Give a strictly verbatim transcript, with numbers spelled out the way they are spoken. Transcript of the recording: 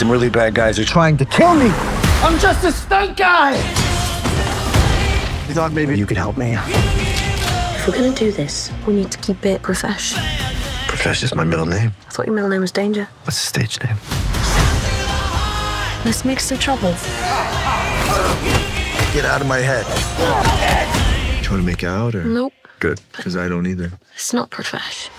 Some really bad guys are trying to kill me. I'm just a stunt guy. I thought maybe you could help me. If we're gonna do this, we need to keep it profesh. Profesh is my middle name. I thought your middle name was Danger. What's the stage name? Let's make some trouble. Get out of my head. Do you want to make out or? Nope. Good, because I don't either. It's not profesh.